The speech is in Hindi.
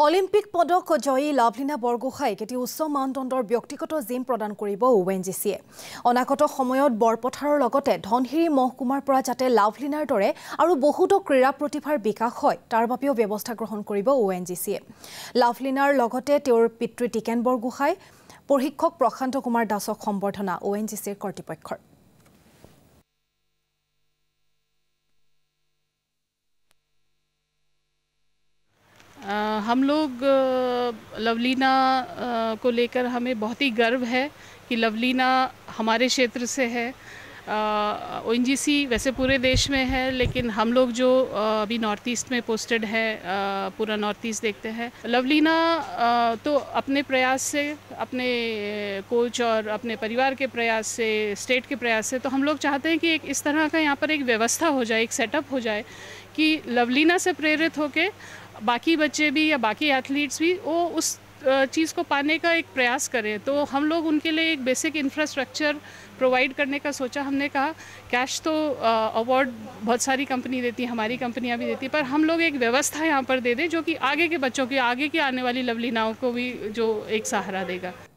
ओलिम्पिक पदक जयी लवलीना बरगोहकटी उच्च मानदंडर व्यक्तिगत जिम प्रदान करिब ONGC। अनागत समयत बरपथारर लगते धनहिरी महकुमार पर जाते लवलीनार दरे आरो बहुतो क्रीड़ा प्रतिभार विकास हय तार बाबेओ व्यवस्था ग्रहण करिब ONGC। लवलीनार लगते तेर पितृ टिकेन बरगोहाई प्रशिक्षक प्रशांत कुमार दासक सम्बर्धना ONGC कर्तृपक्षर। हम लोग लवलीना को लेकर हमें बहुत ही गर्व है कि लवलीना हमारे क्षेत्र से है। ONGC वैसे पूरे देश में है, लेकिन हम लोग जो अभी नॉर्थ ईस्ट में पोस्टेड है, पूरा नॉर्थ ईस्ट देखते हैं। लवलीना तो अपने प्रयास से, अपने कोच और अपने परिवार के प्रयास से, स्टेट के प्रयास से, तो हम लोग चाहते हैं कि एक इस तरह का यहाँ पर एक व्यवस्था हो जाए, एक सेटअप हो जाए कि लवलीना से प्रेरित होकर बाकी बच्चे भी या बाकी एथलीट्स भी वो उस चीज़ को पाने का एक प्रयास करें। तो हम लोग उनके लिए एक बेसिक इंफ्रास्ट्रक्चर प्रोवाइड करने का सोचा। हमने कहा कैश तो अवार्ड बहुत सारी कंपनी देती है, हमारी कंपनियां भी देती, पर हम लोग एक व्यवस्था यहाँ पर दे दें जो कि आगे के बच्चों के, आगे की आने वाली लवलीनाओं को भी जो एक सहारा देगा।